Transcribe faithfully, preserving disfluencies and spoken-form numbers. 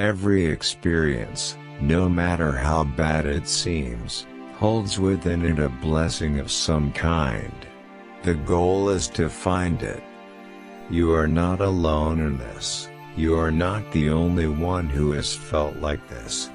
Every experience, no matter how bad it seems, holds within it a blessing of some kind. The goal is to find it. You are not alone in this. You are not the only one who has felt like this.